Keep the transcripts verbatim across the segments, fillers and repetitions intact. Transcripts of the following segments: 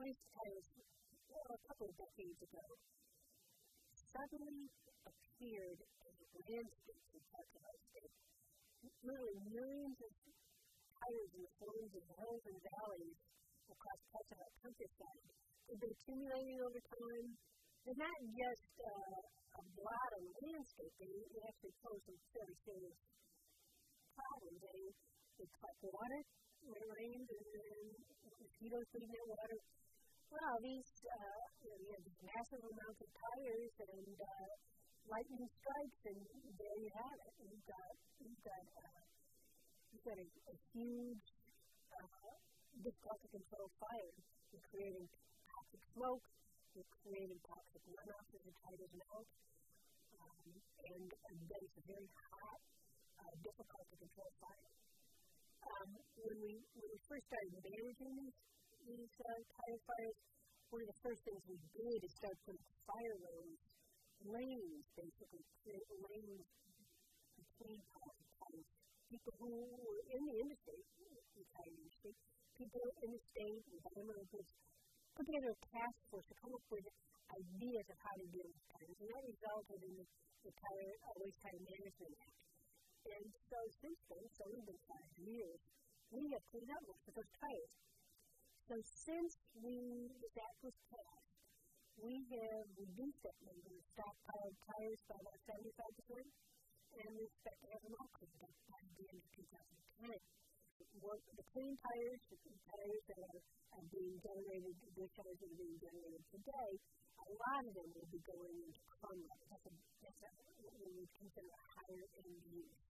waste tires well, a couple of decades ago suddenly appeared as a landscape in parts of our state. Literally millions of tires in the forms of hills and valleys across parts of our countryside. They've been accumulating over time. They're not just uh, a blot on landscaping, they actually pose some fairly serious problems. They, they collect water when it rains, and then mosquitoes leave their water. Well, these, uh, you know, you have these massive amounts of tires and uh, lightning strikes, and there you have it. You've got, you've got, uh, you've got a, a huge, uh, difficult to control fire. You're creating toxic smoke, you're creating toxic runoff as the tires melt, um, and that is a very hot, uh, difficult to control fire. Um, when, we, when we first started managing these, these uh, tire fires, one of the first things we did is start putting fire lanes, lanes basically, create lanes between tires. People who were in the industry, the tire industry, people in the state, environmental groups, put together a task force to come up with ideas of how to deal with tires, and that resulted in the, the Tire Waste Tire Management Act. And so since then, it's only been five years, we have cleaned up most of those tires. So since we, this act was passed, we have reduced that number of stockpiled tires by about seventy-five percent, and we expect to have them all cleaned up by the end of two thousand ten. Work the clean tires, the clean tires that are, are being generated, the tires that are being generated today, a lot of them will be going into Cornwall. That's, a, that's a, what we would consider a higher end use,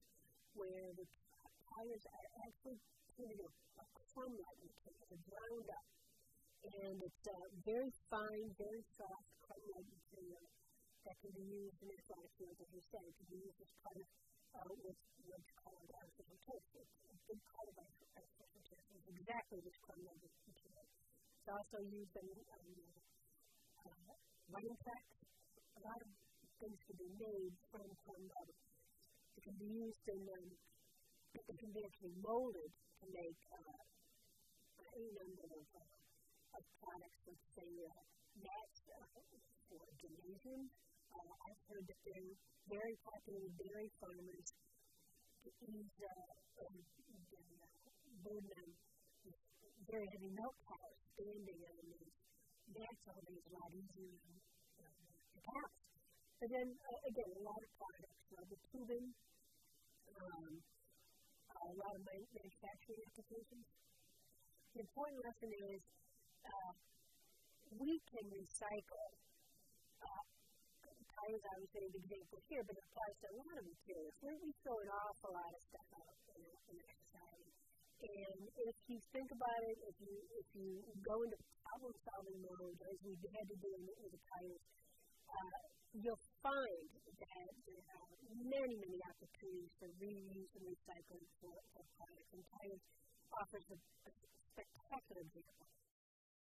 where the tires are actually created a Cornwall material, they're ground up. And it's a very fine, very soft Cornwall material that can be used in this product, as you said, it can be used as part of uh, what's, what's called artificial turf. It's a big part of artificial turf. It's exactly this Cornwall material. It's also used in um, Uh, running tracks. A lot of things can be made from cornwall. It can be used in, um, it can be actually molded to make uh, any number of, uh, of products, let's say uh, mats uh, or gymnasiums. Uh, I've heard that they're very popular with dairy farmers to ease uh, um, the burden of very heavy milk cows standing on these. That's always a lot easier to pass. But then, uh, again, a lot of products, rubber tubing, um, a lot of manufacturing applications. The important lesson is uh, we can recycle. Uh, tires, obviously, an example here, but it applies to a lot of materials. We throw an awful lot of stuff out in, in our society. And if you think about it, if you if you go into problem-solving mode, as we had to do with the tires, uh, you'll find that there are many, many opportunities for reuse and recycling for, for products. And tires offers a, a spectacular example